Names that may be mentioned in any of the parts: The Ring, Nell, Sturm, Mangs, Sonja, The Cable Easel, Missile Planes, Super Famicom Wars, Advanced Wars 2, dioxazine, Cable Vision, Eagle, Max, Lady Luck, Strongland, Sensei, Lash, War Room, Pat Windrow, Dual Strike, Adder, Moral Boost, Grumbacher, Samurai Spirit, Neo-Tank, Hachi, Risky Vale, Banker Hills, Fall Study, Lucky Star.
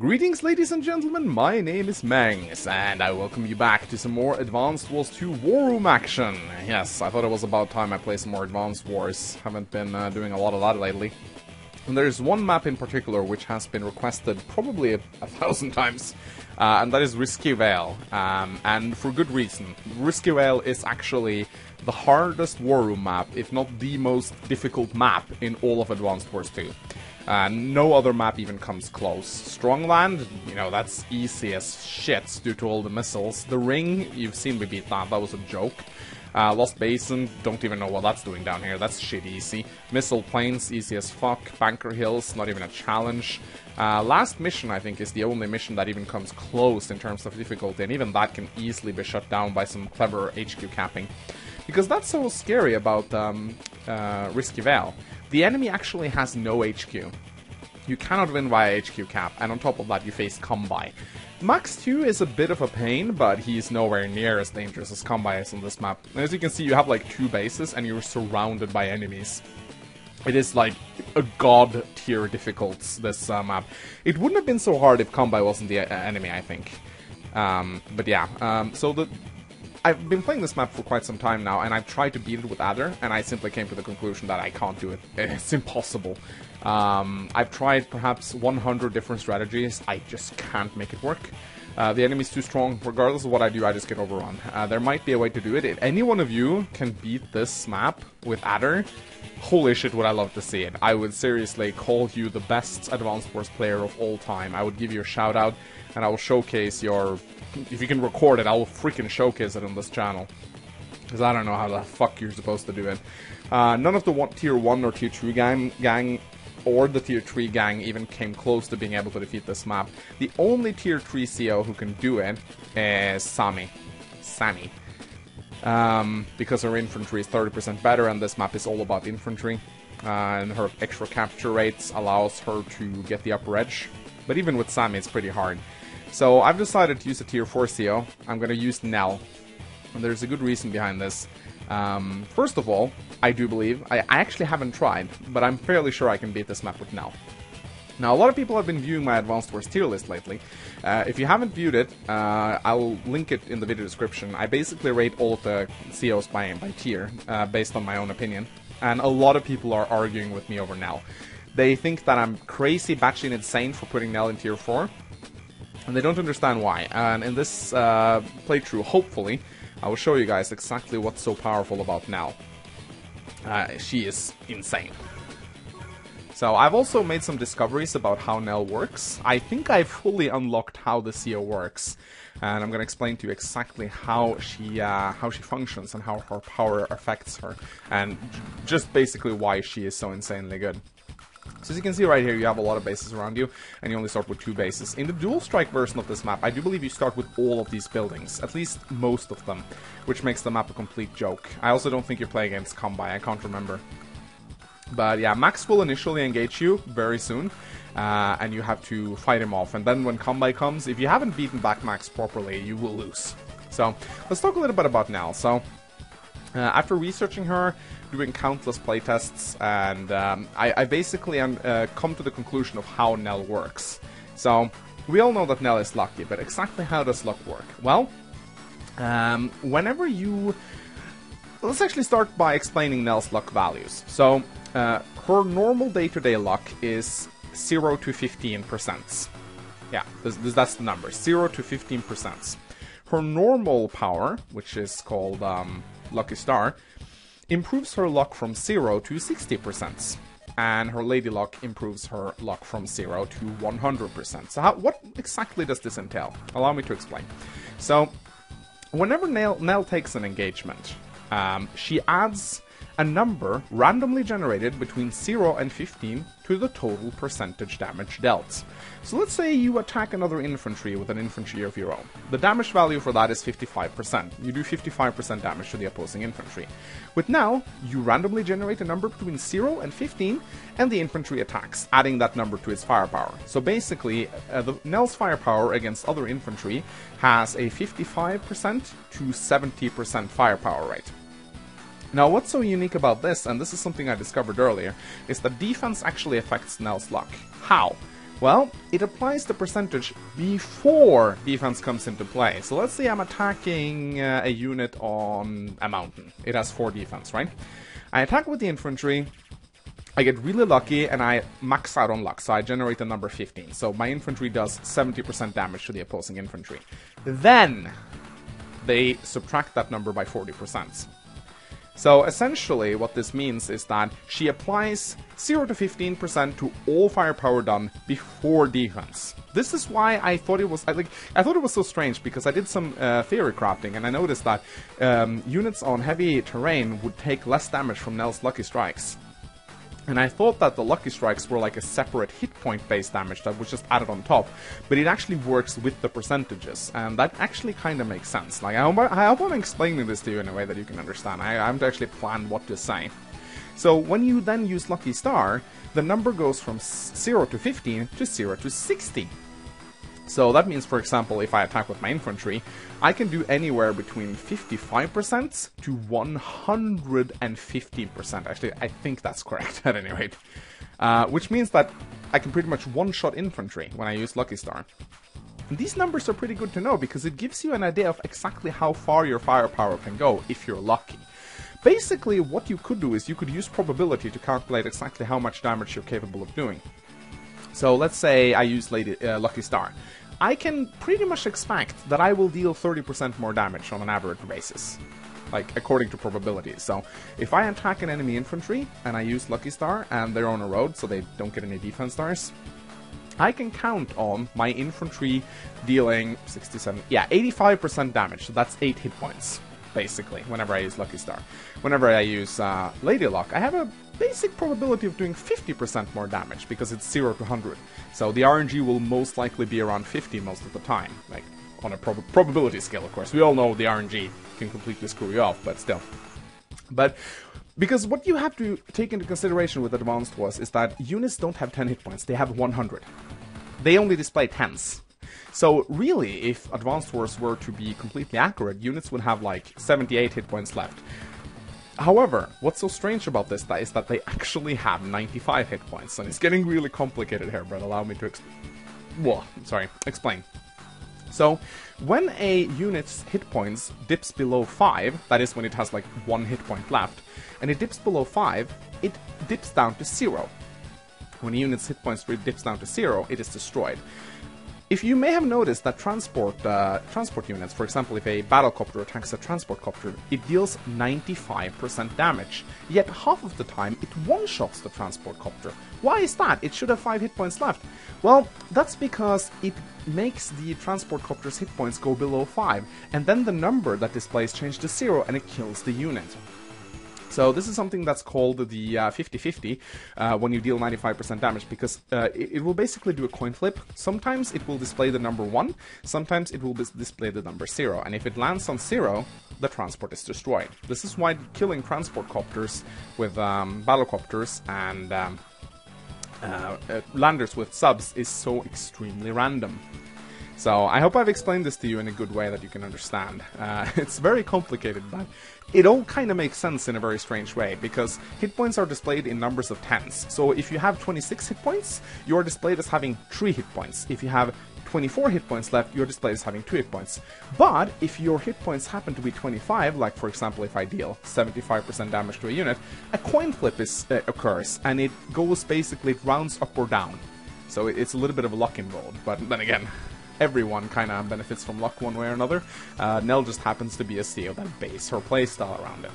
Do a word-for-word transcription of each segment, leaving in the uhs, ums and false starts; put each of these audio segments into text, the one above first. Greetings, ladies and gentlemen, my name is Mangs, and I welcome you back to some more Advanced Wars two War Room action. Yes, I thought it was about time I played some more Advanced Wars. Haven't been uh, doing a lot of that lately. And there's one map in particular which has been requested probably a, a thousand times, uh, and that is Risky Vale, um, and for good reason. Risky Vale is actually the hardest War Room map, if not the most difficult map in all of Advanced Wars two. Uh, no other map even comes close. Strongland, you know, that's easy as shit due to all the missiles. The Ring, you've seen me beat that, that was a joke. Uh, Lost Basin, don't even know what that's doing down here, that's shit easy. Missile Planes, easy as fuck. Banker Hills, not even a challenge. Uh, last mission, I think, is the only mission that even comes close in terms of difficulty, and even that can easily be shut down by some clever H Q capping. Because that's so scary about um, uh, Risky Vale. The enemy actually has no H Q. You cannot win via H Q cap, and on top of that you face Kanbei. Max two is a bit of a pain, but he's nowhere near as dangerous as Kanbei is on this map. And as you can see, you have like two bases and you're surrounded by enemies. It is like a god tier difficult, this uh, map. It wouldn't have been so hard if Kanbei wasn't the uh, enemy, I think. Um, but yeah, um, so the... I've been playing this map for quite some time now, and I've tried to beat it with Adder, and I simply came to the conclusion that I can't do it. It's impossible. Um, I've tried perhaps one hundred different strategies, I just can't make it work. Uh, the enemy's too strong, regardless of what I do, I just get overrun. Uh, there might be a way to do it. If any one of you can beat this map with Adder, holy shit would I love to see it. I would seriously call you the best Advanced Wars player of all time. I would give you a shout out, and I will showcase your... If you can record it, I'll freaking showcase it on this channel. Because I don't know how the fuck you're supposed to do it. Uh, none of the one, tier one or tier two gang, gang or the tier three gang even came close to being able to defeat this map. The only tier three C O who can do it is Sami. Sami. Um, because her infantry is thirty percent better and this map is all about infantry. Uh, and her extra capture rates allows her to get the upper edge. But even with Sami it's pretty hard. So I've decided to use a tier four C O. I'm going to use Nell. And there's a good reason behind this. Um, first of all, I do believe, I, I actually haven't tried, but I'm fairly sure I can beat this map with Nell. Now, a lot of people have been viewing my Advanced Wars tier list lately. Uh, if you haven't viewed it, uh, I'll link it in the video description. I basically rate all of the C Os by, by tier, uh, based on my own opinion. And a lot of people are arguing with me over Nell. They think that I'm crazy, batshit insane for putting Nell in tier four. And they don't understand why, and in this uh, playthrough, hopefully, I will show you guys exactly what's so powerful about Nell. Uh, she is insane. So I've also made some discoveries about how Nell works. I think I've fully unlocked how the C O works, and I'm gonna explain to you exactly how she uh, how she functions and how her power affects her, and just basically why she is so insanely good. So as you can see right here, you have a lot of bases around you, and you only start with two bases. In the Dual Strike version of this map, I do believe you start with all of these buildings, at least most of them, which makes the map a complete joke. I also don't think you play against Kanbei, I can't remember. But yeah, Max will initially engage you very soon, uh, and you have to fight him off. And then when Kanbei comes, if you haven't beaten back Max properly, you will lose. So, let's talk a little bit about Nell. So, uh, after researching her, doing countless playtests, and um, I, I basically um, uh, come to the conclusion of how Nell works. So, we all know that Nell is lucky, but exactly how does luck work? Well, um, whenever you... Let's actually start by explaining Nell's luck values. So, uh, her normal day-to-day luck is zero to fifteen percent. Yeah, this, this, that's the number, zero to fifteen percent. Her normal power, which is called um, Lucky Star, improves her luck from zero to sixty percent, and her Lady Luck improves her luck from zero to one hundred percent. So how, what exactly does this entail? Allow me to explain. So, whenever Nell, Nell takes an engagement, um, she adds a number randomly generated between zero and fifteen to the total percentage damage dealt. So let's say you attack another infantry with an infantry of your own. The damage value for that is fifty-five percent. You do fifty-five percent damage to the opposing infantry. With Nell, you randomly generate a number between zero and fifteen, and the infantry attacks, adding that number to its firepower. So basically, uh, the, Nell's firepower against other infantry has a fifty-five percent to seventy percent firepower rate. Now, what's so unique about this, and this is something I discovered earlier, is that defense actually affects Nell's luck. How? Well, it applies the percentage before defense comes into play. So let's say I'm attacking uh, a unit on a mountain. It has four defense, right? I attack with the infantry, I get really lucky, and I max out on luck, so I generate the number fifteen. So my infantry does seventy percent damage to the opposing infantry. Then they subtract that number by forty percent. So essentially what this means is that she applies zero to fifteen percent to all firepower done before defense. This is why I thought it was I, like, I thought it was so strange, because I did some uh, theory crafting and I noticed that um, units on heavy terrain would take less damage from Nell's Lucky Strikes. And I thought that the Lucky Strikes were like a separate hit point based damage that was just added on top, but it actually works with the percentages, and that actually kind of makes sense. Like, I hope, I hope I'm explaining this to you in a way that you can understand. I, I haven't actually planned what to say. So when you then use Lucky Star, the number goes from zero to fifteen to zero to sixty. So that means, for example, if I attack with my infantry, I can do anywhere between fifty-five percent to one hundred fifteen percent. Actually, I think that's correct at any rate. Uh, which means that I can pretty much one-shot infantry when I use Lucky Star. And these numbers are pretty good to know, because it gives you an idea of exactly how far your firepower can go if you're lucky. Basically, what you could do is you could use probability to calculate exactly how much damage you're capable of doing. So let's say I use Lady, uh, Lucky Star. I can pretty much expect that I will deal thirty percent more damage on an average basis, like according to probability. So if I attack an enemy infantry and I use Lucky Star and they're on a road so they don't get any defense stars, I can count on my infantry dealing sixty-seven, yeah, eighty-five percent damage. So that's eight hit points, basically, whenever I use Lucky Star. Whenever I use uh, Lady Luck, I have a basic probability of doing fifty percent more damage, because it's zero to one hundred. So the R N G will most likely be around fifty most of the time, like on a prob probability scale, of course. We all know the R N G can completely screw you off, but still. But because what you have to take into consideration with Advanced Wars is that units don't have ten hit points, they have one hundred. They only display tens. So really, if Advanced Wars were to be completely accurate, units would have like seventy-eight hit points left. However, what's so strange about this is that they actually have ninety-five hit points, and it's getting really complicated here, but allow me to exp- Whoa, sorry, explain. So, when a unit's hit points dips below five, that is when it has like one hit point left, and it dips below five, it dips down to zero. When a unit's hit points dips down to zero, it is destroyed. If you may have noticed that transport uh, transport units, for example, if a battlecopter attacks a transport copter, it deals ninety-five percent damage, yet half of the time it one-shots the transport copter. Why is that? It should have five hit points left. Well, that's because it makes the transport copter's hit points go below five, and then the number that displays changes to zero and it kills the unit. So this is something that's called the fifty fifty uh, uh, when you deal ninety-five percent damage, because uh, it, it will basically do a coin flip. Sometimes it will display the number one, sometimes it will display the number zero, and if it lands on zero, the transport is destroyed. This is why killing transport copters with um, battlecopters and um, uh, uh, landers with subs is so extremely random. So I hope I've explained this to you in a good way that you can understand. Uh, it's very complicated, but it all kind of makes sense in a very strange way, because hit points are displayed in numbers of tens. So if you have twenty-six hit points, you're displayed as having three hit points. If you have twenty-four hit points left, you're displayed as having two hit points. But if your hit points happen to be twenty-five, like for example if I deal seventy-five percent damage to a unit, a coin flip is, uh, occurs, and it goes basically, it rounds up or down. So it's a little bit of luck involved, but then again, everyone kind of benefits from luck one way or another. Uh, Nell just happens to be a C E O that base her playstyle around it.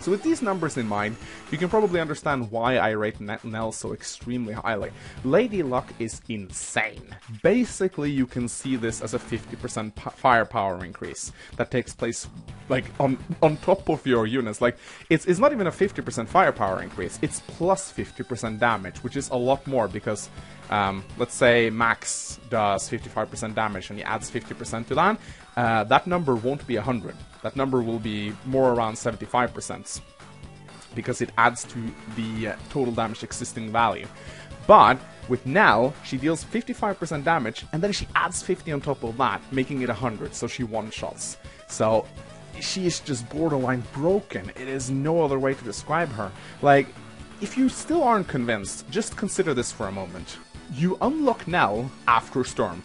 So with these numbers in mind, you can probably understand why I rate Nell so extremely highly. Lady Luck is insane. Basically, you can see this as a fifty percent firepower increase that takes place like on on top of your units. Like it's it's not even a fifty percent firepower increase. It's plus fifty percent damage, which is a lot more, because um, let's say Max does fifty-five percent damage and he adds fifty percent to that. Uh, that number won't be one hundred. That number will be more around seventy-five percent, because it adds to the uh, total damage existing value. But with Nell, she deals fifty-five percent damage, and then she adds fifty on top of that, making it one hundred, so she one-shots. So she is just borderline broken. It is no other way to describe her. Like, if you still aren't convinced, just consider this for a moment. You unlock Nell after Sturm.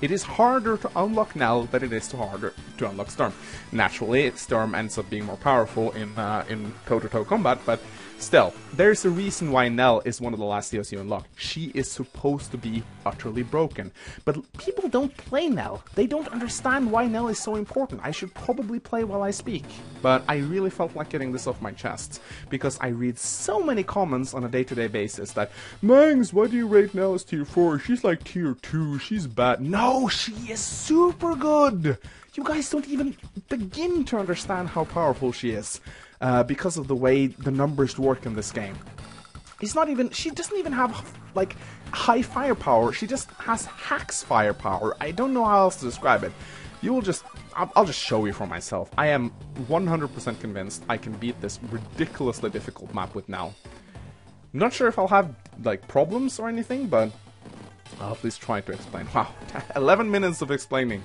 It is harder to unlock Nell than it is to harder to unlock Sturm. Naturally, Sturm ends up being more powerful in uh, in toe-to-toe combat, but still, there's a reason why Nell is one of the last heroes you unlock. She is supposed to be utterly broken. But people don't play Nell. They don't understand why Nell is so important. I should probably play while I speak. But I really felt like getting this off my chest, because I read so many comments on a day-to-day basis that, Mangs, why do you rate Nell as tier four? She's like tier two, she's bad. No, she is super good! You guys don't even begin to understand how powerful she is. Uh, because of the way the numbers work in this game. It's not even, she doesn't even have, like, high firepower, she just has hacks firepower. I don't know how else to describe it. You will just, I'll, I'll just show you for myself. I am one hundred percent convinced I can beat this ridiculously difficult map with Nell. I'm not sure if I'll have, like, problems or anything, but I'll at least try to explain. Wow, eleven minutes of explaining.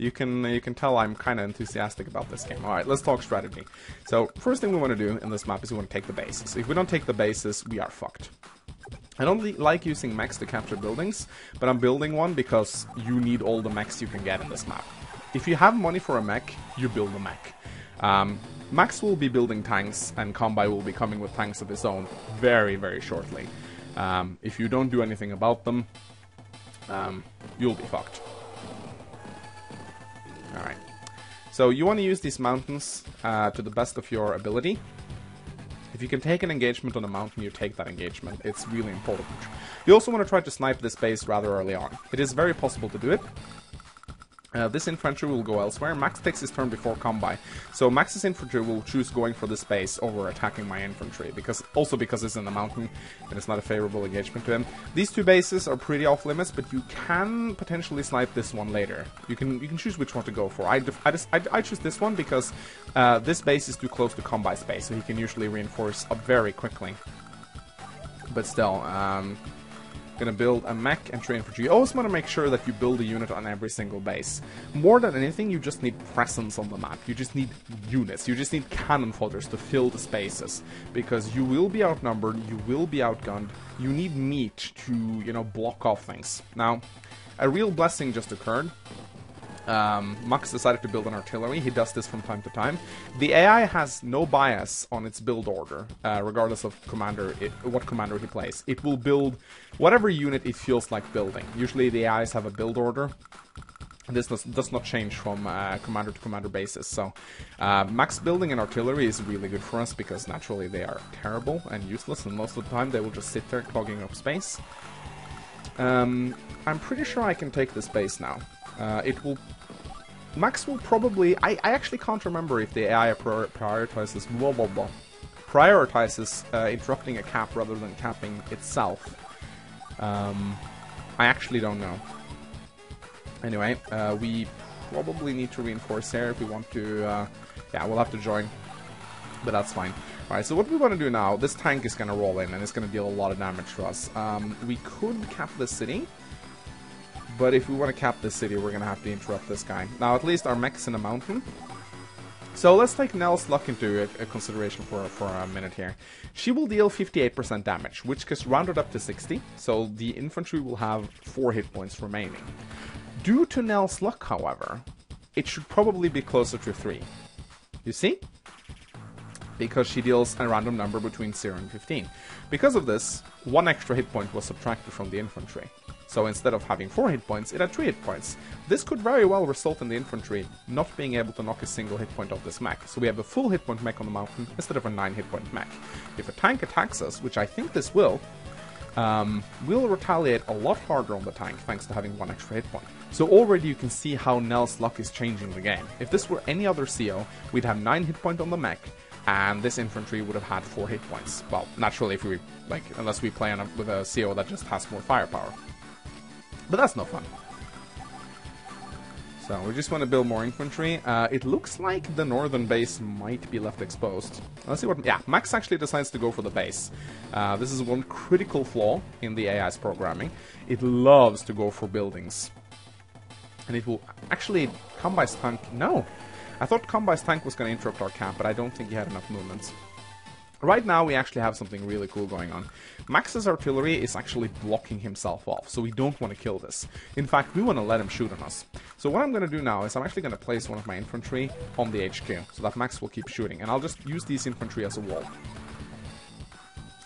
You can you can tell I'm kind of enthusiastic about this game. Alright, let's talk strategy. So, first thing we want to do in this map is we want to take the bases. If we don't take the bases, we are fucked. I don't like using mechs to capture buildings, but I'm building one because you need all the mechs you can get in this map. If you have money for a mech, you build a mech. Um, Max will be building tanks, and Kanbei will be coming with tanks of his own very, very shortly. Um, if you don't do anything about them, um, you'll be fucked. Alright, so you want to use these mountains uh, to the best of your ability. If you can take an engagement on a mountain, you take that engagement. It's really important. You also want to try to snipe this base rather early on. It is very possible to do it. Uh, this infantry will go elsewhere. Max takes his turn before Kanbei. So Max's infantry will choose going for this base over attacking my infantry, because also because it's in the mountain and it's not a favorable engagement to him. These two bases are pretty off limits, but you can potentially snipe this one later. You can you can choose which one to go for. I def I, just, I, I choose this one because uh, this base is too close to Kanbei's base, so he can usually reinforce up very quickly. But still. Um, Gonna build a mech and train infantry. You always want to make sure that you build a unit on every single base. More than anything, you just need presence on the map. You just need units. You just need cannon fodders to fill the spaces, because you will be outnumbered. You will be outgunned. You need meat to, you know, block off things. Now, a real blessing just occurred. Um, Max decided to build an artillery. He does this from time to time. The A I has no bias on its build order, uh, regardless of commander, it, what commander he plays. It will build whatever unit it feels like building. Usually the A Is have a build order. This does, does not change from uh, commander to commander basis. So uh, Max building an artillery is really good for us, because naturally they are terrible and useless, and most of the time they will just sit there clogging up space. Um, I'm pretty sure I can take this base now. Uh, it will... Max will probably... I, I actually can't remember if the A I prior prioritizes... Blah, blah, blah, prioritizes uh, interrupting a cap rather than capping itself. Um, I actually don't know. Anyway, uh, we probably need to reinforce here if we want to... Uh, yeah, we'll have to join. But that's fine. Alright, so what we want to do now... This tank is going to roll in and it's going to deal a lot of damage to us. Um, we could cap the city... But if we want to cap this city, we're going to have to interrupt this guy. Now, at least our mech's in a mountain. So let's take Nell's luck into a, a consideration for, for a minute here. She will deal fifty-eight percent damage, which gets rounded up to sixty. So the infantry will have four hit points remaining. Due to Nell's luck, however, it should probably be closer to three. You see? Because she deals a random number between zero and fifteen. Because of this, one extra hit point was subtracted from the infantry. So instead of having four hit points, it had three hit points. This could very well result in the infantry not being able to knock a single hit point off this mech. So we have a full hit point mech on the mountain instead of a nine hit point mech. If a tank attacks us, which I think this will, um, we'll retaliate a lot harder on the tank thanks to having one extra hit point. So already you can see how Nell's luck is changing the game. If this were any other C O, we'd have nine hit point on the mech, and this infantry would have had four hit points. Well, naturally, if we like, unless we play on a, with a C O that just has more firepower. But that's no fun. So we just want to build more infantry. Uh, it looks like the northern base might be left exposed. Let's see what... Yeah, Max actually decides to go for the base. Uh, this is one critical flaw in the A I's programming. It loves to go for buildings. And it will... Actually, Kanbei's tank... No! I thought Kanbei's tank was going to interrupt our camp, but I don't think he had enough movement. Right now, we actually have something really cool going on. Max's artillery is actually blocking himself off, so we don't want to kill this. In fact, we want to let him shoot on us. So what I'm going to do now is I'm actually going to place one of my infantry on the H Q, so that Max will keep shooting. And I'll just use these infantry as a wall.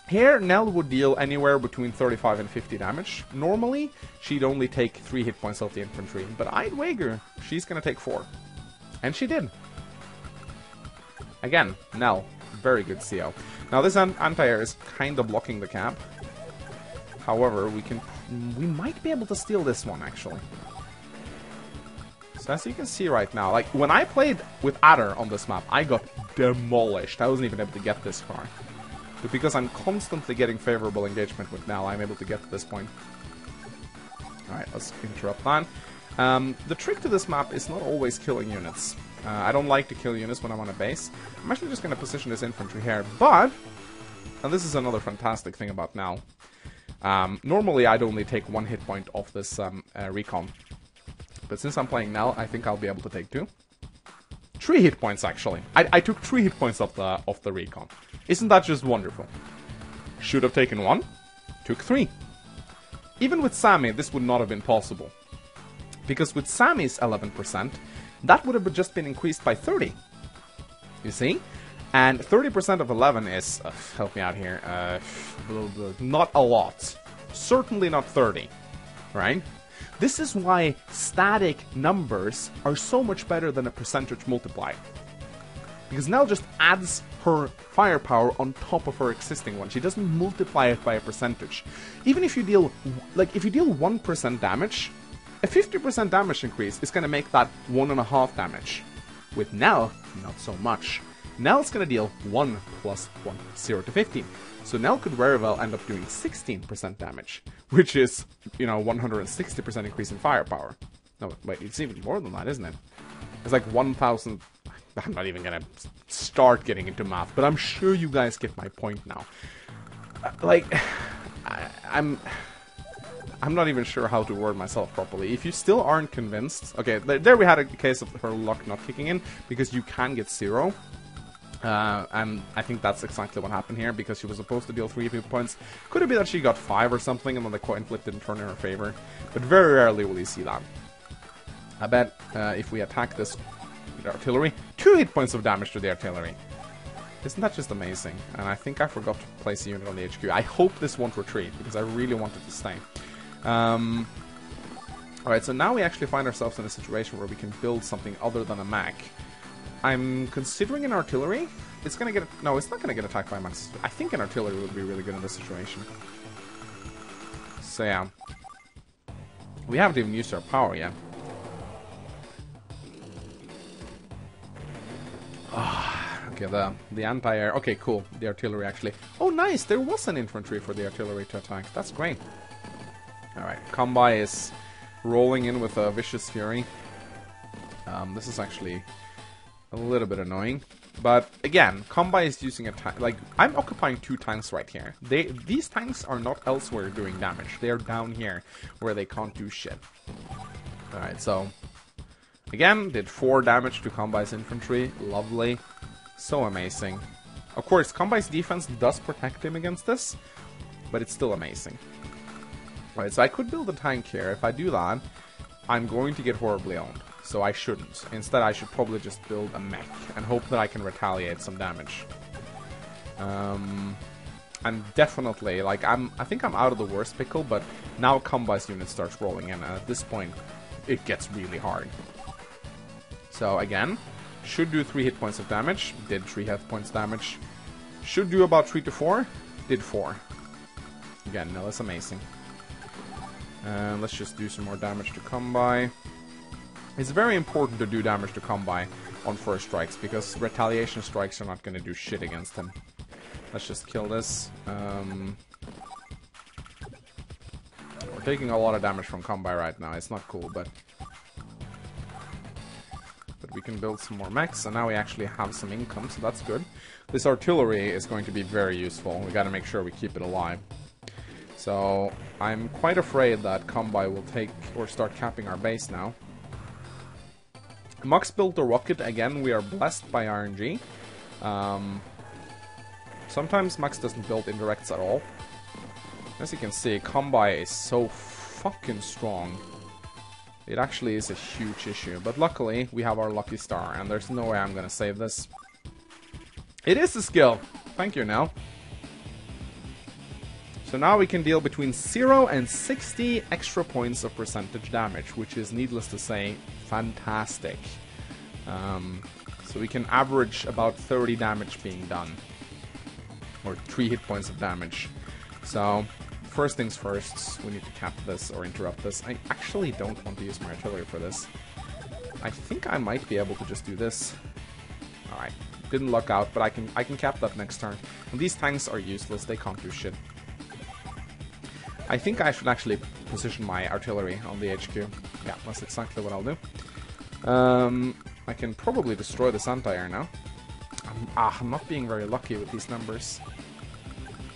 Here, Nell would deal anywhere between thirty-five and fifty damage. Normally, she'd only take three hit points off the infantry, but I'd wager she's going to take four. And she did. Again, Nell. Very good C O. Now this anti-air is kind of blocking the cap. However, we can we might be able to steal this one actually. So as you can see right now, like when I played with Adder on this map, I got demolished. I wasn't even able to get this far. But because I'm constantly getting favorable engagement with Nell, I'm able to get to this point. All right, let's interrupt that. Um, the trick to this map is not always killing units. Uh, I don't like to kill units when I'm on a base. I'm actually just going to position this infantry here, but... And this is another fantastic thing about now. Um, normally, I'd only take one hit point off this um, uh, recon. But since I'm playing now, I think I'll be able to take two. Three hit points, actually. I, I took three hit points off the, off the recon. Isn't that just wonderful? Should have taken one. Took three. Even with Sami, this would not have been possible. Because with Sami's eleven percent... that would have just been increased by thirty, you see? And thirty percent of eleven is, uh, help me out here, uh, blah, blah, not a lot. Certainly not thirty, right? This is why static numbers are so much better than a percentage multiplier. Because Nell just adds her firepower on top of her existing one. She doesn't multiply it by a percentage. Even if you deal, like, if you deal one percent damage, a fifty percent damage increase is going to make that one point five damage. With Nell, not so much. Nell's going to deal one plus one, zero to fifteen. So Nell could very well end up doing sixteen percent damage, which is, you know, one hundred sixty percent increase in firepower. No, wait, it's even more than that, isn't it? It's like one thousand... I'm not even going to start getting into math, but I'm sure you guys get my point now. Like, I, I'm... I'm not even sure how to word myself properly. If you still aren't convinced... Okay, there, there we had a case of her luck not kicking in, because you can get zero. Uh, and I think that's exactly what happened here, because she was supposed to deal three hit points. Could it be that she got five or something, and then the coin flip didn't turn in her favor? But very rarely will you see that. I bet uh, if we attack this with artillery... Two hit points of damage to the artillery. Isn't that just amazing? And I think I forgot to place a unit on the H Q. I hope this won't retreat, because I really wanted to stay. Um, Alright, so now we actually find ourselves in a situation where we can build something other than a Mac. I'm considering an artillery. It's gonna get... No, it's not gonna get attacked by Max. I think an artillery would be really good in this situation. So yeah. We haven't even used our power yet. Oh, okay, the, the anti-air... Okay, cool. The artillery actually... Oh, nice! There was an infantry for the artillery to attack. That's great. Alright, Kanbei is rolling in with a vicious fury. Um, this is actually a little bit annoying. But again, Kanbei is using a tank. Like, I'm occupying two tanks right here. They These tanks are not elsewhere doing damage. They are down here, where they can't do shit. Alright, so... Again, did four damage to Kanbei's infantry. Lovely. So amazing. Of course, Kanbei's defense does protect him against this, but it's still amazing. Right, so I could build a tank here. If I do that, I'm going to get horribly owned. So I shouldn't. Instead, I should probably just build a mech and hope that I can retaliate some damage. Um, and definitely, like, I'm, I think I'm out of the worst pickle, but now Kanbei's unit starts rolling in, and at this point, it gets really hard. So again, should do three hit points of damage. Did three hit points damage. Should do about three to four. Did four. Again, no, that's amazing. Uh, let's just do some more damage to Kanbei. It's very important to do damage to Kanbei on first strikes, because retaliation strikes are not going to do shit against him. Let's just kill this. Um, we're taking a lot of damage from Kanbei right now. It's not cool, but... But we can build some more mechs, and now we actually have some income, so that's good. This artillery is going to be very useful. We got to make sure we keep it alive. So, I'm quite afraid that Kanbei will take or start capping our base now. Max built a rocket again. We are blessed by R N G. Um, Sometimes Max doesn't build indirects at all. As you can see, Kanbei is so fucking strong. It actually is a huge issue, but luckily we have our Lucky Star, and there's no way I'm gonna save this. It is a skill! Thank you, Nell. So now we can deal between zero and sixty extra points of percentage damage, which is, needless to say, fantastic. Um, so we can average about thirty damage being done, or three hit points of damage. So, first things first, we need to cap this or interrupt this. I actually don't want to use my artillery for this. I think I might be able to just do this. Alright, didn't luck out, but I can I can cap that next turn. And these tanks are useless, they can't do shit. I think I should actually position my artillery on the H Q. Yeah, that's exactly what I'll do. Um, I can probably destroy the Santire now. I'm, ah, I'm not being very lucky with these numbers.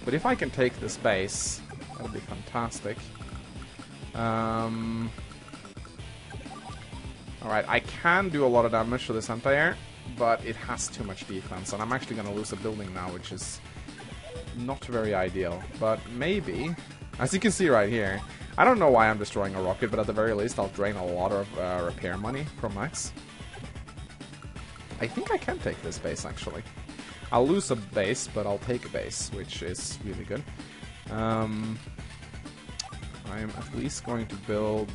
But if I can take this base... that would be fantastic. Um, Alright, I can do a lot of damage to this anti-air, but it has too much defense, and I'm actually going to lose a building now, which is not very ideal. But maybe, as you can see right here, I don't know why I'm destroying a rocket, but at the very least I'll drain a lot of uh, repair money from Max. I think I can take this base, actually. I'll lose a base, but I'll take a base, which is really good. Um, I'm at least going to build...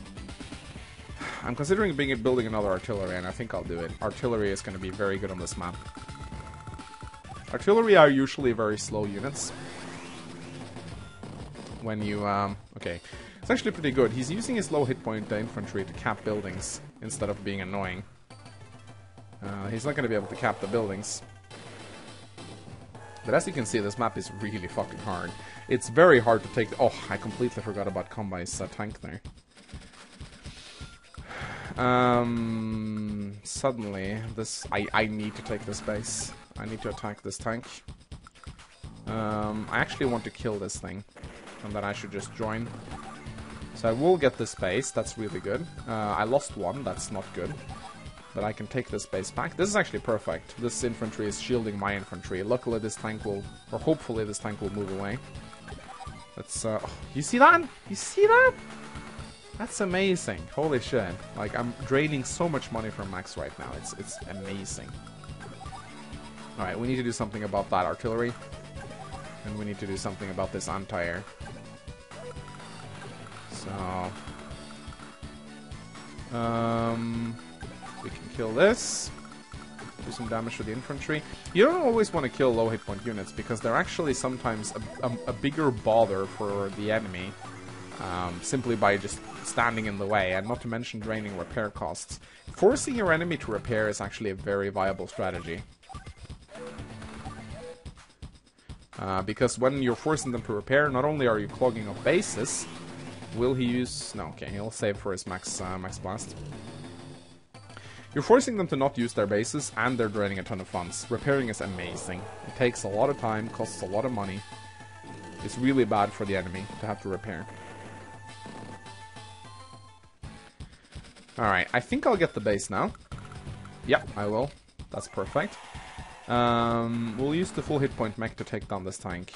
I'm considering being, building another artillery, and I think I'll do it. Artillery is going to be very good on this map. Artillery are usually very slow units. When you... Um, okay. It's actually pretty good. He's using his low hit point to infantry to cap buildings instead of being annoying. Uh, he's not going to be able to cap the buildings. But as you can see, this map is really fucking hard. It's very hard to take... Oh, I completely forgot about Kanbei's uh, tank there. Um, suddenly, this... I, I need to take this base. I need to attack this tank. Um, I actually want to kill this thing. And then I should just join. So I will get this base, that's really good. Uh, I lost one, that's not good. But I can take this base back. This is actually perfect. This infantry is shielding my infantry. Luckily this tank will, or hopefully this tank will move away. That's, uh, oh, you see that? You see that? That's amazing. Holy shit. Like, I'm draining so much money from Max right now. It's, it's amazing. Alright, we need to do something about that artillery. And we need to do something about this anti-air. So... Um... we can kill this, do some damage to the infantry. You don't always want to kill low hit point units, because they're actually sometimes a, a, a bigger bother for the enemy, um, simply by just standing in the way, and not to mention draining repair costs. Forcing your enemy to repair is actually a very viable strategy. Uh, because when you're forcing them to repair, not only are you clogging up bases, will he use... no, okay, he'll save for his max, uh, max blast. You're forcing them to not use their bases, and they're draining a ton of funds. Repairing is amazing. It takes a lot of time, costs a lot of money. It's really bad for the enemy to have to repair. Alright, I think I'll get the base now. Yep, I will. That's perfect. Um, we'll use the full hit point mech to take down this tank.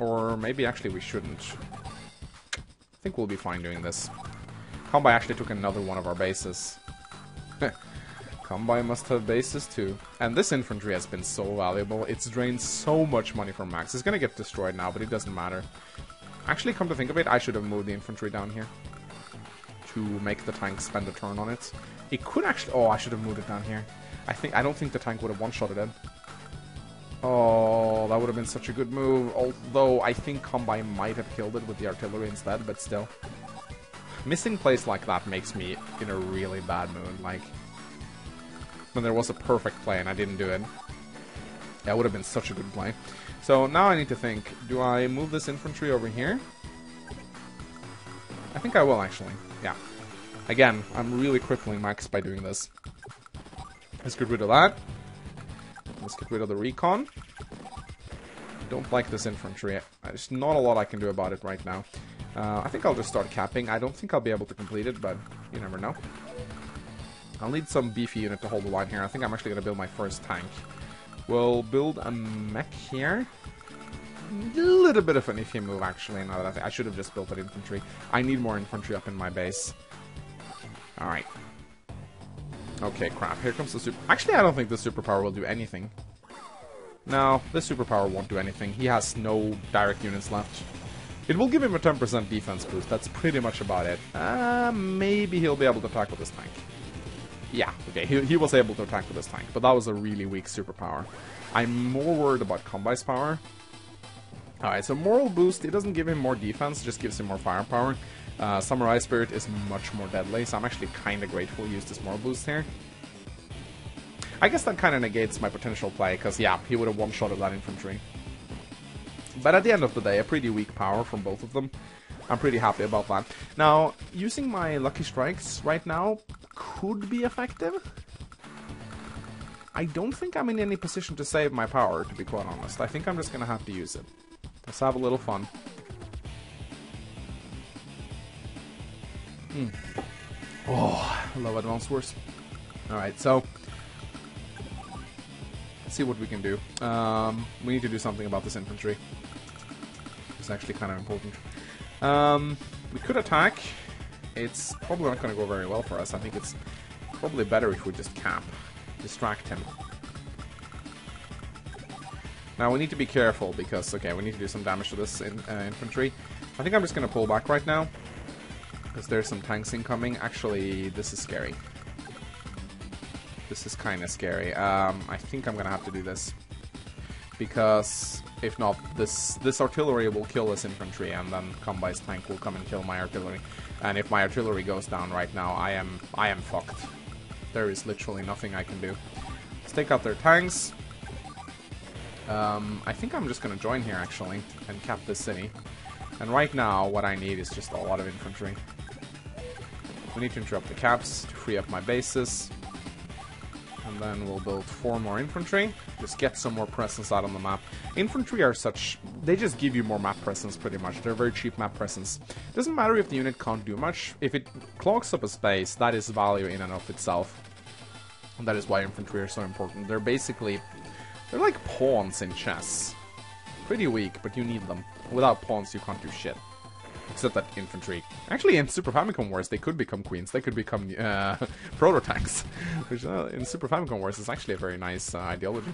Or maybe actually we shouldn't. I think we'll be fine doing this. Kanbei actually took another one of our bases. Kanbei must have bases too. And this infantry has been so valuable. It's drained so much money from Max. It's gonna get destroyed now, but it doesn't matter. Actually, come to think of it, I should have moved the infantry down here. To make the tank spend a turn on it. It could actually... oh, I should have moved it down here. I think I don't think the tank would have one-shotted it. Oh, that would have been such a good move. Although, I think Kanbei might have killed it with the artillery instead, but still. Missing plays like that makes me in a really bad mood, like... when there was a perfect play and I didn't do it. That would have been such a good play. So now I need to think, do I move this infantry over here? I think I will, actually. Yeah. Again, I'm really crippling Max by doing this. Let's get rid of that. Let's get rid of the recon. Don't like this infantry. There's not a lot I can do about it right now. Uh, I think I'll just start capping. I don't think I'll be able to complete it, but you never know. I'll need some beefy unit to hold the line here. I think I'm actually going to build my first tank. We'll build a mech here. a little bit of an iffy move, actually, now that I think. I should have just built an infantry. I need more infantry up in my base. Alright. Okay, crap. Here comes the super... Actually, I don't think the superpower will do anything. No, this superpower won't do anything. He has no direct units left. It will give him a ten percent defense boost. That's pretty much about it. Uh, maybe he'll be able to attack with this tank. Yeah, okay, he, he was able to attack with this tank, but that was a really weak superpower. I'm more worried about Kanbei's power. Alright, so Moral Boost, it doesn't give him more defense, it just gives him more firepower. Uh, Samurai Spirit is much more deadly, so I'm actually kind of grateful he used this Moral Boost here. I guess that kind of negates my potential play, because, yeah, he would have one-shotted that infantry. But at the end of the day, a pretty weak power from both of them. I'm pretty happy about that. Now, using my Lucky Strikes right now could be effective. I don't think I'm in any position to save my power, to be quite honest. I think I'm just going to have to use it. Let's have a little fun. Mm. Oh, I love Advanced Wars. Alright, so... let's see what we can do. Um, we need to do something about this infantry. It's actually kind of important. Um, we could attack. It's probably not going to go very well for us. I think it's probably better if we just cap. Distract him. Now we need to be careful because, okay, we need to do some damage to this in, uh, infantry. I think I'm just going to pull back right now. Because there's some tanks incoming. Actually, this is scary. This is kind of scary. Um, I think I'm going to have to do this. Because if not, this this artillery will kill this infantry, and then Kanbei's tank will come and kill my artillery. And if my artillery goes down right now, I am I am fucked. There is literally nothing I can do. Let's take out their tanks. Um, I think I'm just going to join here, actually, and cap this city. And right now, what I need is just a lot of infantry. We need to interrupt the caps to free up my bases. And then we'll build four more infantry. Just get some more presence out on the map. Infantry are such... they just give you more map presence, pretty much. They're very cheap map presence. Doesn't matter if the unit can't do much. If it clogs up a space, that is value in and of itself. And that is why infantry are so important. They're basically... they're like pawns in chess. Pretty weak, but you need them. Without pawns, you can't do shit. Except that infantry. Actually, in Super Famicom Wars, they could become queens. They could become uh, proto-tanks. Which, uh, in Super Famicom Wars, is actually a very nice uh, ideology.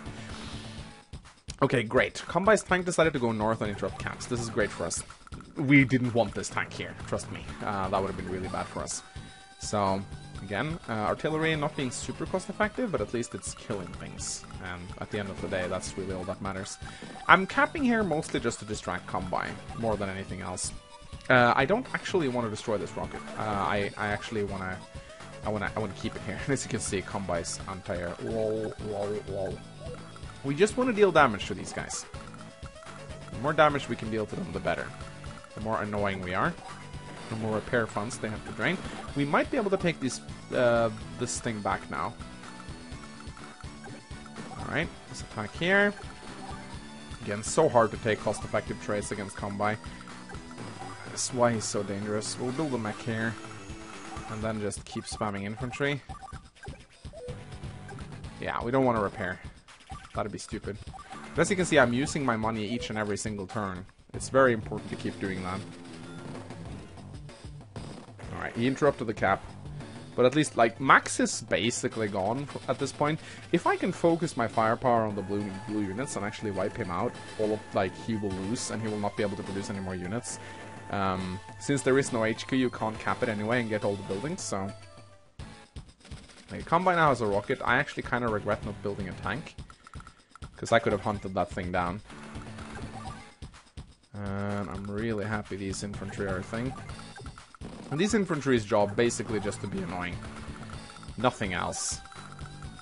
Okay, great. Kanbei's tank decided to go north and interrupt camps. This is great for us. We didn't want this tank here, trust me. Uh, that would have been really bad for us. So, again, uh, artillery not being super cost-effective, but at least it's killing things. And at the end of the day, that's really all that matters. I'm capping here mostly just to distract Kanbei, more than anything else. Uh, I don't actually want to destroy this rocket. Uh, I, I actually want to... I want to I want to keep it here. As you can see, Kanbei's entire... Lol, lol, lol. We just want to deal damage to these guys. The more damage we can deal to them, the better. The more annoying we are, the more repair funds they have to drain. We might be able to take these, uh, this thing back now. Alright, let's attack here. Again, so hard to take cost-effective trades against Kanbei. That's why he's so dangerous. We'll build a mech here, and then just keep spamming infantry. Yeah, we don't want to repair. That'd be stupid. But as you can see, I'm using my money each and every single turn. It's very important to keep doing that. Alright, he interrupted the cap. But at least, like, Max is basically gone at this point. If I can focus my firepower on the blue blue units and actually wipe him out, all of, like, he will lose, and he will not be able to produce any more units. Um, since there is no H Q, you can't cap it anyway and get all the buildings, so... like, Kanbei now has a rocket. I actually kind of regret not building a tank. Because I could have hunted that thing down. And I'm really happy these infantry are a thing. And these infantry's job basically just to be annoying. Nothing else.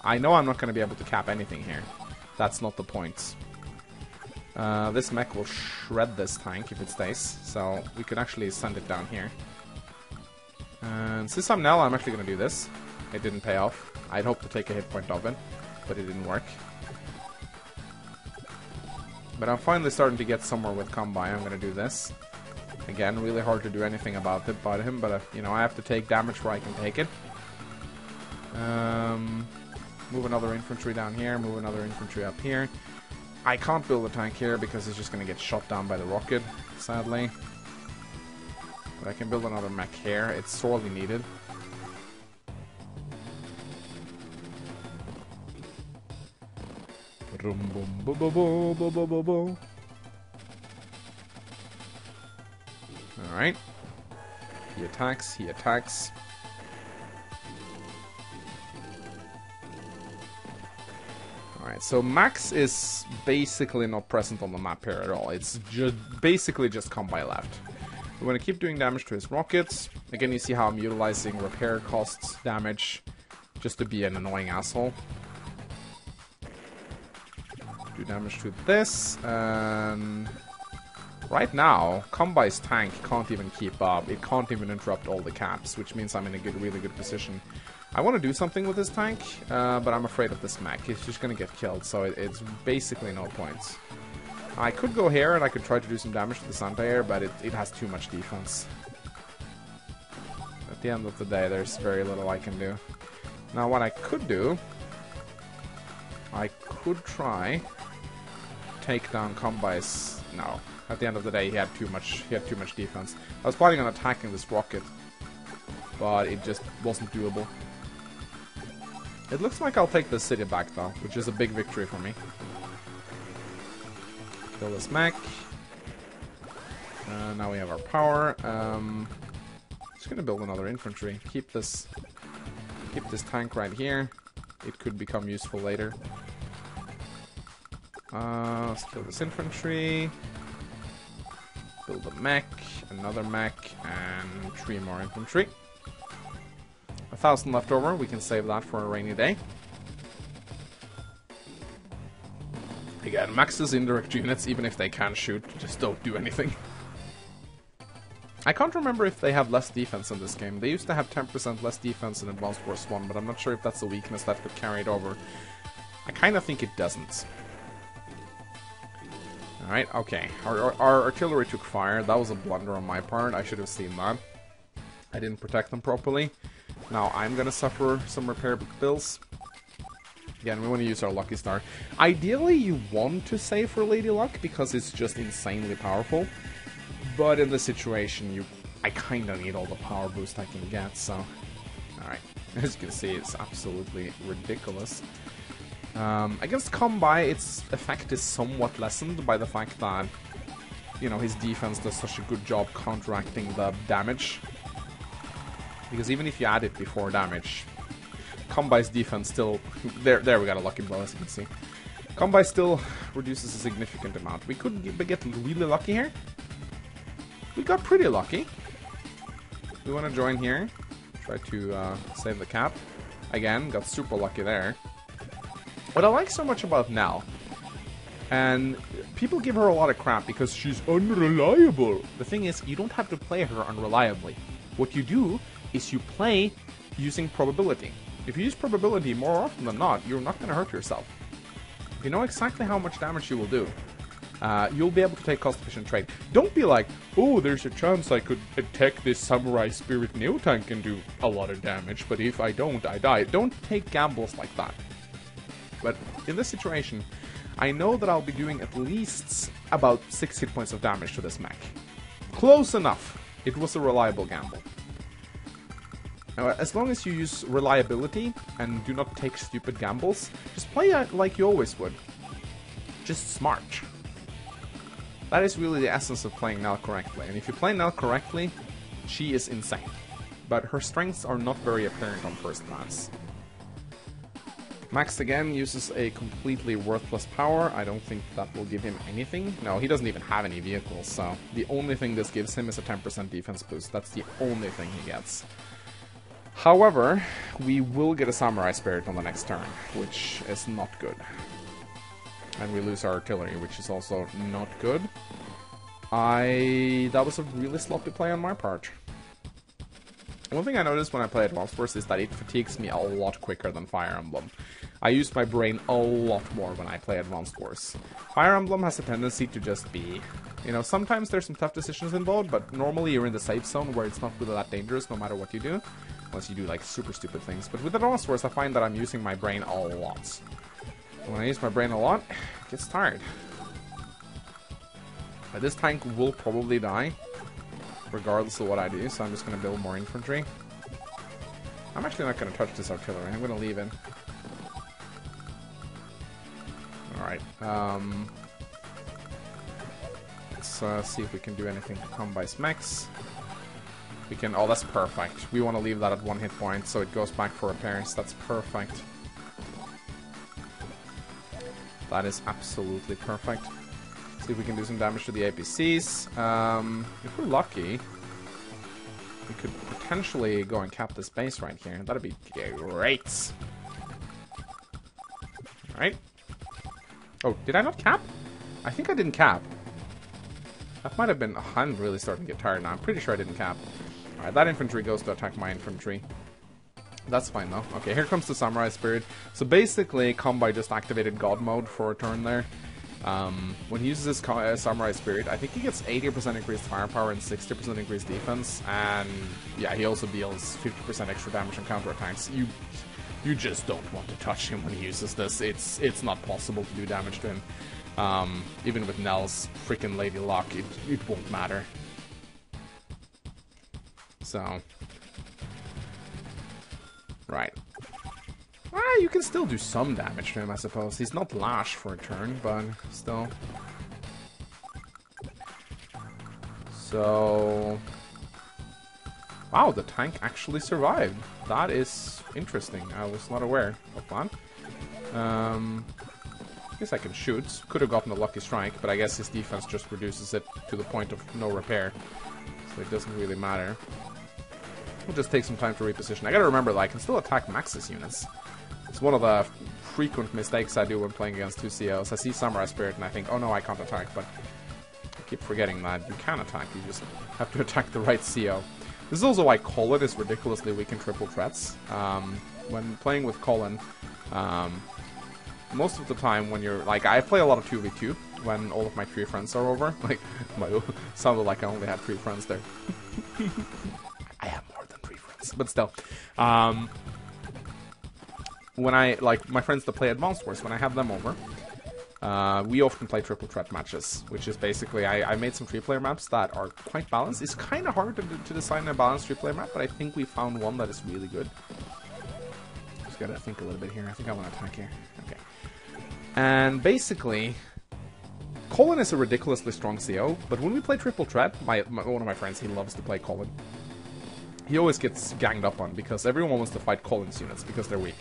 I know I'm not going to be able to cap anything here. That's not the point. Uh, this mech will shred this tank if it stays, so we can actually send it down here. And since I'm Nell, I'm actually going to do this. It didn't pay off. I'd hoped to take a hit point off it, but it didn't work. But I'm finally starting to get somewhere with Kanbei. I'm going to do this. Again, really hard to do anything about it, about him, but uh, you know, I have to take damage where I can take it. Um, move another infantry down here, move another infantry up here. I can't build a tank here because it's just going to get shot down by the rocket, sadly. But I can build another mech here. It's sorely needed. Alright. He attacks, he attacks. Alright, so Max is basically not present on the map here at all. It's just basically just Kanbei left. We're going to keep doing damage to his rockets. Again, you see how I'm utilizing repair costs damage just to be an annoying asshole. Do damage to this, and right now, Kanbei's tank can't even keep up. It can't even interrupt all the caps, which means I'm in a good, really good position. I want to do something with this tank, uh, but I'm afraid of this mech. It's just going to get killed, so it, it's basically no points. I could go here and I could try to do some damage to this anti-air, but it, it has too much defense. At the end of the day, there's very little I can do. Now, what I could do, I could try take down Kanbei's. No, at the end of the day, he had too much. He had too much defense. I was planning on attacking this rocket, but it just wasn't doable. It looks like I'll take this city back though, which is a big victory for me. Kill this mech. Uh, now we have our power. Um, just gonna build another infantry. Keep this, keep this tank right here. It could become useful later. Uh, let's kill this infantry. Build a mech, another mech, and three more infantry. A thousand left over. We can save that for a rainy day. Again, Max's indirect units, even if they can shoot, just don't do anything. I can't remember if they have less defense in this game. They used to have ten percent less defense in Advanced Wars one, but I'm not sure if that's a weakness that could carry it over. I kind of think it doesn't. Alright, okay. Our, our, our artillery took fire. That was a blunder on my part. I should have seen that. I didn't protect them properly. Now I'm gonna suffer some repair bills. Again, we want to use our Lucky Star. Ideally, you want to save for Lady Luck because it's just insanely powerful. But in this situation, you, I kind of need all the power boost I can get, so... Alright, as you can see, it's absolutely ridiculous. Um, against Kanbei, its effect is somewhat lessened by the fact that, you know, his defense does such a good job counteracting the damage. Because even if you add it before damage... Kanbei's defense still... There there we got a lucky blow, as you can see. Kanbei still reduces a significant amount. We could get really lucky here. We got pretty lucky. We want to join here. Try to uh, save the cap. Again, got super lucky there. What I like so much about Nell, and people give her a lot of crap because she's unreliable. The thing is, you don't have to play her unreliably. What you do is you play using probability. If you use probability more often than not, you're not going to hurt yourself. If you know exactly how much damage you will do, uh, you'll be able to take cost-efficient trade. Don't be like, oh, there's a chance I could attack this Samurai Spirit Neo-Tank and do a lot of damage, but if I don't, I die. Don't take gambles like that. But in this situation, I know that I'll be doing at least about six hit points of damage to this mech. Close enough. It was a reliable gamble. Now, as long as you use reliability and do not take stupid gambles, just play it like you always would. Just smart. That is really the essence of playing Nell correctly. And if you play Nell correctly, she is insane. But her strengths are not very apparent on first glance. Max again uses a completely worthless power. I don't think that will give him anything. No, he doesn't even have any vehicles, so the only thing this gives him is a ten percent defense boost. That's the only thing he gets. However, we will get a Samurai Spirit on the next turn, which is not good. And we lose our artillery, which is also not good. I... That was a really sloppy play on my part. One thing I noticed when I play Advanced Wars is that it fatigues me a lot quicker than Fire Emblem. I use my brain a lot more when I play Advanced Wars. Fire Emblem has a tendency to just be... You know, sometimes there's some tough decisions involved, but normally you're in the safe zone where it's not really that dangerous no matter what you do. Unless you do, like, super stupid things. But with Advanced Wars, I find that I'm using my brain a lot. When I use my brain a lot, it gets tired. But this tank will probably die, regardless of what I do, so I'm just going to build more infantry. I'm actually not going to touch this artillery, I'm going to leave it. Alright, um... let's uh, see if we can do anything to Kanbei's Max. We can... oh, that's perfect. We want to leave that at one hit point, so it goes back for repairs. That's perfect. That is absolutely perfect. See if we can do some damage to the A P Cs. Um, if we're lucky, we could potentially go and cap this base right here. That'd be great. Alright. Oh, did I not cap? I think I didn't cap. That might have been... oh, I'm really starting to get tired now. I'm pretty sure I didn't cap. Alright, that infantry goes to attack my infantry. That's fine, though. Okay, here comes the Samurai Spirit. So basically, Kanbei just activated God Mode for a turn there. Um, when he uses his uh, Samurai Spirit, I think he gets eighty percent increased firepower and sixty percent increased defense, and yeah, he also deals fifty percent extra damage and counterattacks. You you just don't want to touch him when he uses this. It's it's not possible to do damage to him. Um, even with Nell's freaking Lady Luck, it, it won't matter. So... right. Ah, you can still do some damage to him, I suppose. He's not Lash for a turn, but still. So... wow, the tank actually survived. That is interesting. I was not aware of that. Um, I guess I can shoot. Could have gotten a lucky strike, but I guess his defense just reduces it to the point of no repair. So it doesn't really matter. We'll just take some time to reposition. I gotta remember that I can still attack Max's units. It's one of the frequent mistakes I do when playing against two C Os. I see Samurai Spirit and I think, oh no, I can't attack, but I keep forgetting that you can attack, you just have to attack the right C O. This is also why Colin is ridiculously weak in triple threats. Um, when playing with Colin, um, most of the time when you're, like, I play a lot of two v two when all of my three friends are over. Like, my, sounded like I only had three friends there. I have more than three friends, but still. Um... When I, like, my friends that play Advanced Wars, when I have them over, uh, we often play triple threat matches, which is basically, I, I made some three-player maps that are quite balanced. It's kind of hard to, to design a balanced three-player map, but I think we found one that is really good. Just gotta think a little bit here. I think I want to attack here. Okay. And basically, Colin is a ridiculously strong C O, but when we play triple threat, my, my one of my friends, he loves to play Colin. He always gets ganged up on because everyone wants to fight Colin's units because they're weak.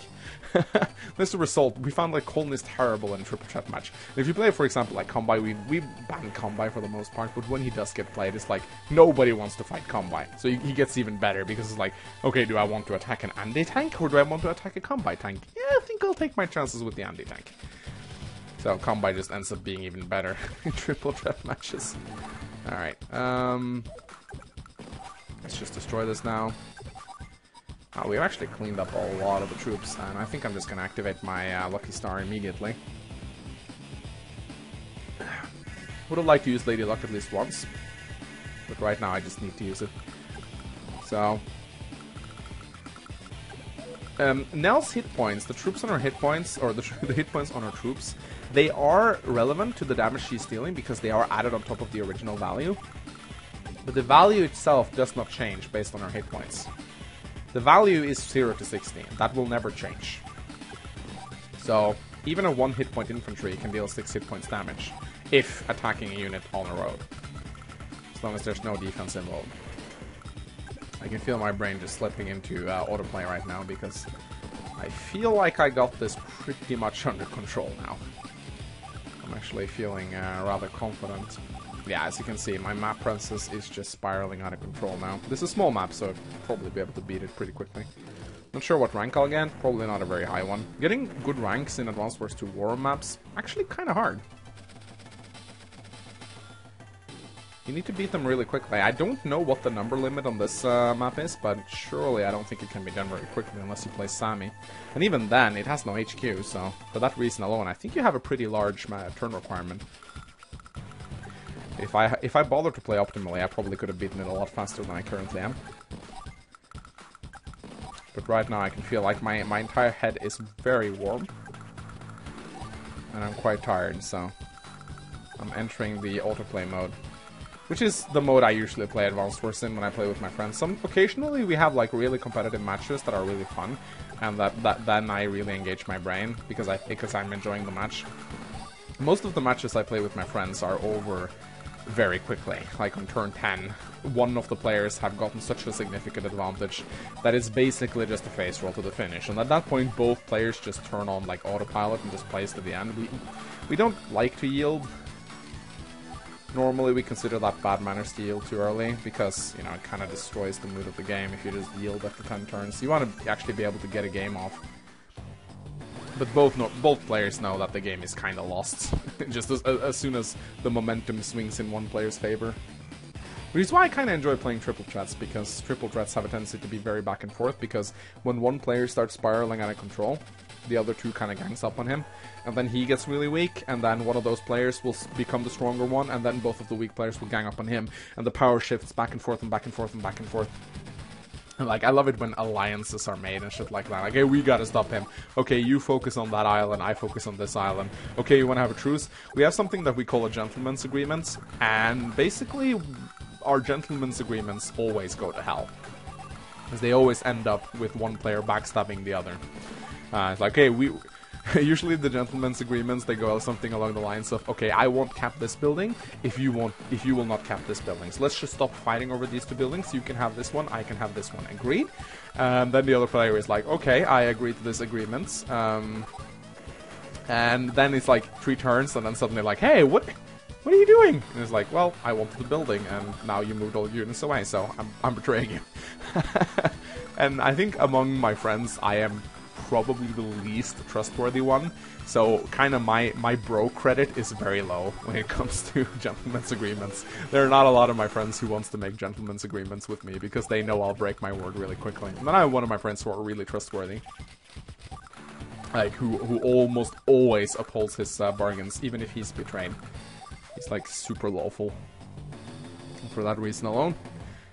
That's the result. We found that Colin is terrible in a triple threat match. If you play, for example, like Kanbei, we, we ban Kanbei for the most part, but when he does get played, it's like nobody wants to fight Kanbei. So he, he gets even better because it's like, okay, do I want to attack an anti-tank or do I want to attack a Kanbei tank? Yeah, I think I'll take my chances with the anti-tank. So Kanbei just ends up being even better in triple threat matches. Alright, um... let's just destroy this now. Oh, we've actually cleaned up a lot of the troops, and I think I'm just going to activate my uh, Lucky Star immediately. Would have liked to use Lady Luck at least once, but right now I just need to use it. So, um, Nell's hit points, the troops on her hit points, or the, the hit points on her troops, they are relevant to the damage she's dealing because they are added on top of the original value. But the value itself does not change based on our hit points. The value is zero to sixteen. That will never change. So, even a one hit point infantry can deal six hit points damage if attacking a unit on the road. As long as there's no defense involved. I can feel my brain just slipping into uh, autoplay right now because I feel like I got this pretty much under control now. I'm actually feeling uh, rather confident. Yeah, as you can see, my map process is just spiraling out of control now. This is a small map, so I'll probably be able to beat it pretty quickly. Not sure what rank I'll get, probably not a very high one. Getting good ranks in Advanced Wars two War Room maps, actually kind of hard. You need to beat them really quickly. I don't know what the number limit on this uh, map is, but surely I don't think it can be done very quickly unless you play Sami. And even then, it has no H Q, so for that reason alone, I think you have a pretty large uh, turn requirement. If I if I bothered to play optimally, I probably could have beaten it a lot faster than I currently am. But right now I can feel like my, my entire head is very warm. and I'm quite tired, so I'm entering the autoplay mode, which is the mode I usually play Advanced Wars in when I play with my friends. Some occasionally we have like really competitive matches that are really fun, and that, that then I really engage my brain because I because I'm enjoying the match. Most of the matches I play with my friends are over very quickly. Like on turn ten, one of the players have gotten such a significant advantage that it's basically just a face roll to the finish. And at that point, both players just turn on like autopilot and just plays to the end. We we don't like to yield. Normally, we consider that bad manners to yield too early because, you know, it kind of destroys the mood of the game if you just yield after ten turns. You want to actually be able to get a game off. But both no both players know that the game is kind of lost just as, as soon as the momentum swings in one player's favor. Which is why I kind of enjoy playing triple threats, because triple threats have a tendency to be very back and forth, because when one player starts spiraling out of control, the other two kind of gangs up on him, and then he gets really weak, and then one of those players will become the stronger one, and then both of the weak players will gang up on him, and the power shifts back and forth and back and forth and back and forth. Like, I love it when alliances are made and shit like that. Like, hey, we gotta stop him. Okay, you focus on that island, I focus on this island. Okay, you wanna have a truce? We have something that we call a gentleman's agreement, and basically, our gentleman's agreements always go to hell. Because they always end up with one player backstabbing the other. Uh, it's like, hey, we... Usually the gentleman's agreements, they go something along the lines of, okay, I won't cap this building if you won't, if you will not cap this building. So let's just stop fighting over these two buildings. You can have this one, I can have this one. Agreed? And then the other player is like, okay, I agree to this agreement. Um, and then it's like three turns, and then suddenly like, hey, what, what are you doing? And it's like, well, I wanted the building, and now you moved all units away, so I'm, I'm betraying you. And I think among my friends, I am probably the least trustworthy one, so kind of my my bro credit is very low when it comes to gentlemen's agreements. There are not a lot of my friends who wants to make gentlemen's agreements with me because they know I'll break my word really quickly. And then I have one of my friends who are really trustworthy, like who who almost always upholds his uh, bargains, even if he's betrayed. He's like super lawful. And for that reason alone,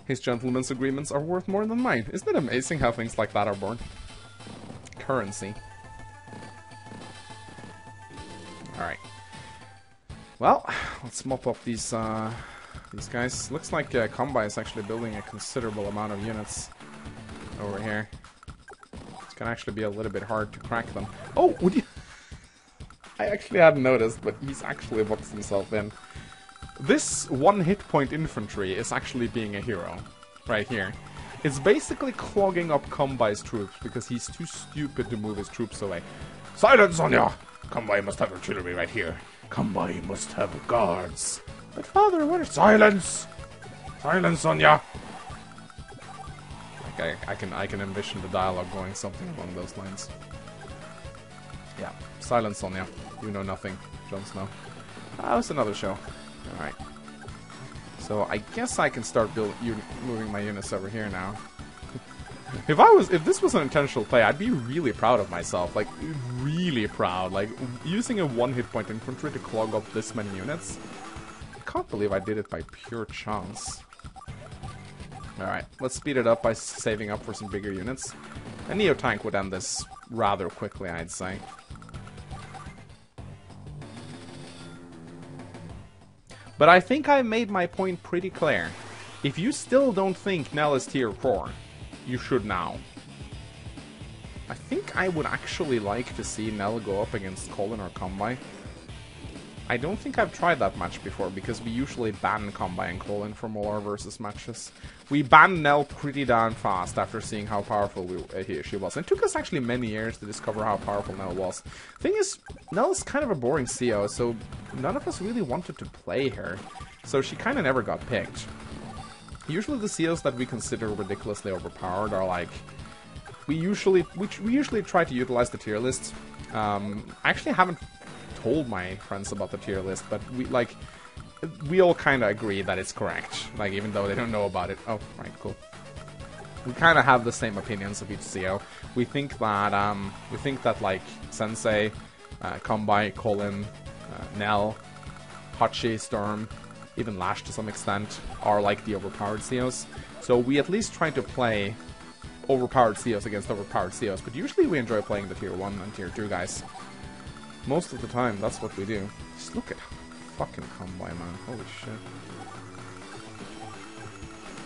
his gentlemen's agreements are worth more than mine. Isn't it amazing how things like that are born? Currency. Alright. Well, let's mop up these uh, these guys. Looks like uh, Kanbei is actually building a considerable amount of units over here. It's gonna actually be a little bit hard to crack them. Oh, would you... I actually hadn't noticed, but he's actually boxed himself in. This one hit point infantry is actually being a hero. Right here. It's basically clogging up Kanbei's troops because he's too stupid to move his troops away. Silence, Sonja! Kanbei must have artillery right here. Kanbei must have guards. But father, what is... Silence! Silence, Sonja! Like I, I can I can envision the dialogue going something along those lines. Yeah. Silence, Sonja. You know nothing, Jon Snow. That was another show. Alright. So I guess I can start build, moving my units over here now. If I was, if this was an intentional play, I'd be really proud of myself. Like, really proud. Like, using a one hit point infantry to clog up this many units. I can't believe I did it by pure chance. Alright, let's speed it up by saving up for some bigger units. A Neo-Tank would end this rather quickly, I'd say. But I think I made my point pretty clear. If you still don't think Nell is tier four, you should now. I think I would actually like to see Nell go up against Colin or Kanbei. I don't think I've tried that match before, because we usually ban Kanbei and Colin from all our versus matches. We banned Nell pretty darn fast after seeing how powerful we, uh, he, she was. It took us actually many years to discover how powerful Nell was. Thing is, Nell is kind of a boring C O, so none of us really wanted to play her. So she kind of never got picked. Usually the C Os that we consider ridiculously overpowered are like... We usually, we, we usually try to utilize the tier list. Um, I actually haven't... told my friends about the tier list, but we like we all kind of agree that it's correct, like even though they don't know about it. Oh, right, cool. We kind of have the same opinions of each C O. We think that um we think that like Sensei, uh, Kanbei, Colin, uh, Nell, Hachi, Sturm, even Lash to some extent are like the overpowered C Os. So we at least try to play overpowered C Os against overpowered C Os, but usually we enjoy playing the tier one and tier two guys. Most of the time, that's what we do. Just look at fucking Kanbei, man. Holy shit.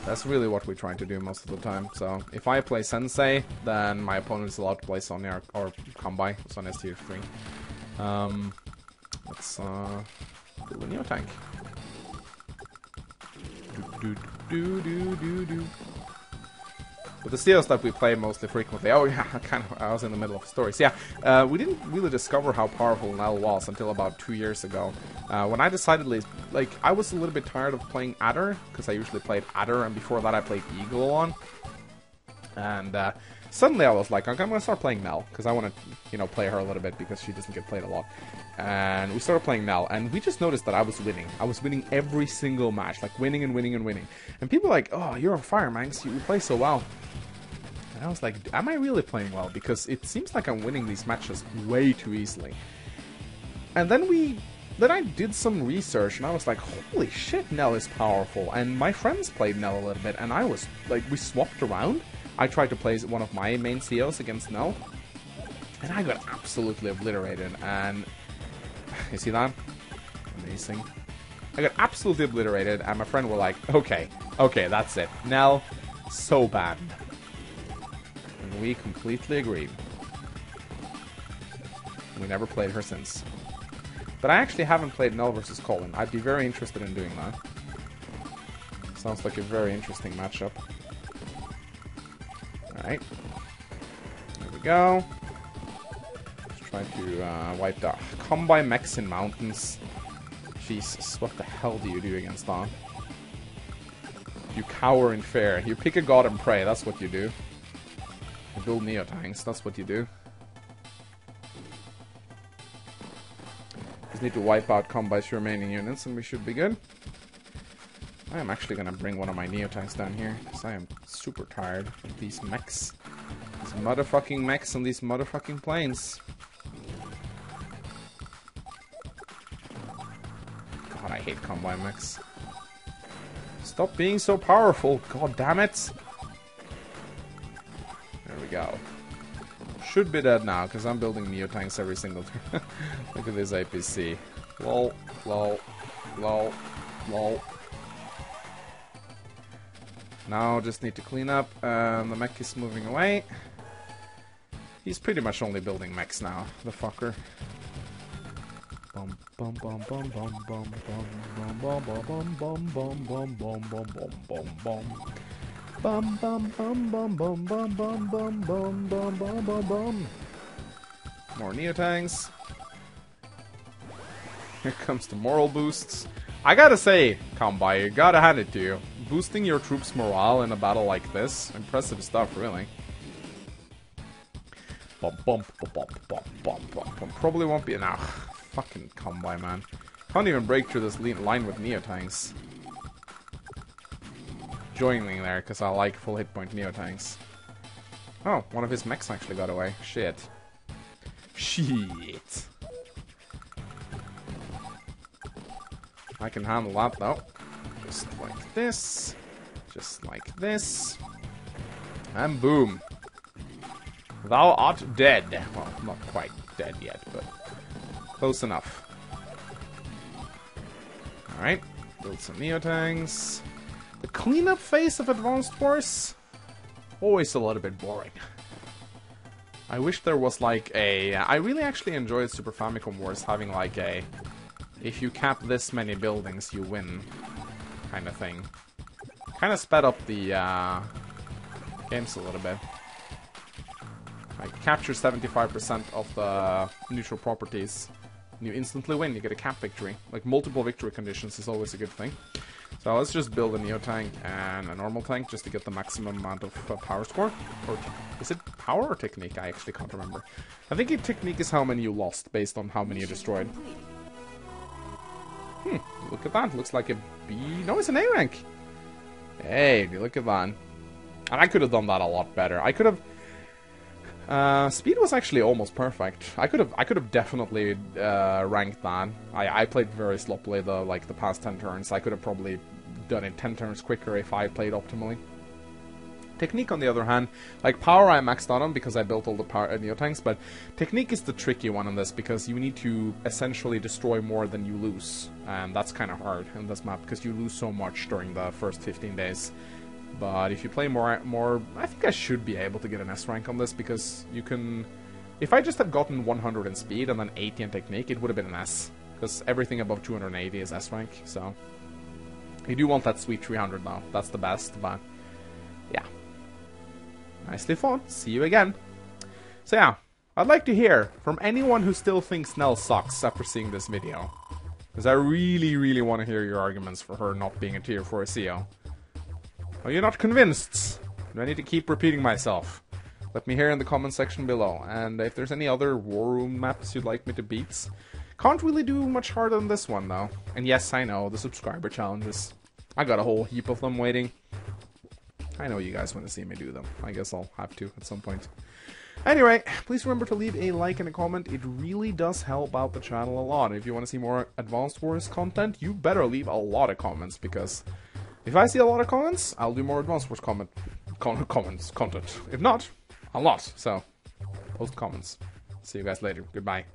That's really what we try to do most of the time. So, if I play Sensei, then my opponent is allowed to play Sonja or, or Kanbei. Sonja's tier three. Um, let's uh, do a Neo-Tank. Do, do, do, do, do, do. But the steals that we play mostly frequently. Oh yeah, kind of. I was in the middle of stories. Yeah, uh, we didn't really discover how powerful Nell was until about two years ago, uh, when I decided, like, I was a little bit tired of playing Adder because I usually played Adder, and before that I played Eagle on. And uh, suddenly I was like, okay, I'm gonna start playing Nell because I want to, you know, play her a little bit because she doesn't get played a lot. And we started playing Nell, and we just noticed that I was winning. I was winning every single match, like winning and winning and winning. And people were like, oh, you're on fire, Mangs, you play so well. And I was like, am I really playing well? Because it seems like I'm winning these matches way too easily. And then we, then I did some research, and I was like, holy shit, Nell is powerful. And my friends played Nell a little bit, and I was like, we swapped around. I tried to play one of my main C Os against Nell, and I got absolutely obliterated. And you see that? Amazing. I got absolutely obliterated, and my friend were like, okay, okay, that's it. Nell, so bad. And we completely agreed. We never played her since. But I actually haven't played Nell versus Colin. I'd be very interested in doing that. Sounds like a very interesting matchup. Alright. There we go. Try to uh, wipe that. Kanbei mechs in mountains. Jesus, what the hell do you do against that? You cower in fear. You pick a god and pray, that's what you do. You build Neo-Tanks, that's what you do. Just need to wipe out Kanbei's remaining units and we should be good. I am actually gonna bring one of my Neo-Tanks down here, because I am super tired of these mechs. These motherfucking mechs and these motherfucking planes. God, I hate Kanbei mechs. Stop being so powerful, god damn it! There we go. Should be dead now, because I'm building Neo-Tanks every single turn. Look at this A P C. Lol, lol, lol, lol. Now just need to clean up. Um, the mech is moving away. He's pretty much only building mechs now, the fucker. More Neo-Tanks. Here comes the Moral Boosts. I gotta say, Kanbei, you gotta hand it to you. Boosting your troops' morale in a battle like this, impressive stuff, really. Bump, bump, bump, bump, bump, bump. Probably won't be enough. Fucking Kanbei, man. Can't even break through this line with Neo-Tanks. Joining there, because I like full hit point Neo-Tanks. Oh, one of his mechs actually got away. Shit. Shit. I can handle that, though. Just like this. Just like this. And boom. Thou art dead. Well, not quite dead yet, but... close enough. Alright, build some Neo-Tanks. The cleanup phase of Advanced Wars? Always a little bit boring. I wish there was like a... I really actually enjoyed Super Famicom Wars having like a... if you cap this many buildings, you win kind of thing. Kind of sped up the uh, games a little bit. I capture seventy-five percent of the neutral properties. You instantly win, you get a cap victory. Like, multiple victory conditions is always a good thing. So let's just build a Neo-Tank and a normal tank just to get the maximum amount of uh, power score. Or is it power or technique? I actually can't remember. I think your technique is how many you lost based on how many you destroyed. Hmm, look at that. Looks like a B... no, it's an A rank. Hey, look at that. And I could have done that a lot better. I could have... Uh, speed was actually almost perfect. I could have, I could have definitely uh, ranked that. I, I played very sloppily the like the past ten turns. I could have probably done it ten turns quicker if I played optimally. Technique, on the other hand, like power I maxed out on because I built all the power Neo-Tanks, but technique is the tricky one on this because you need to essentially destroy more than you lose. And that's kind of hard in this map because you lose so much during the first fifteen days. But if you play more, more, I think I should be able to get an S rank on this because you can... If I just had gotten one hundred in speed and then eighty in technique, it would have been an S. Because everything above two hundred eighty is S rank, so... You do want that sweet three hundred now. That's the best, but... Yeah. Nicely fought. See you again. So yeah, I'd like to hear from anyone who still thinks Nell sucks after seeing this video. Because I really, really want to hear your arguments for her not being a tier four C O. Are you not convinced? Do I need to keep repeating myself? Let me hear in the comment section below. And if there's any other War Room maps you'd like me to beat... Can't really do much harder than this one, though. And yes, I know, the subscriber challenges. I got a whole heap of them waiting. I know you guys want to see me do them. I guess I'll have to at some point. Anyway, please remember to leave a like and a comment. It really does help out the channel a lot. If you want to see more Advanced Wars content, you better leave a lot of comments, because if I see a lot of comments, I'll do more Advanced Wars comment, con comments, content. If not, I'll not. So, post comments. See you guys later. Goodbye.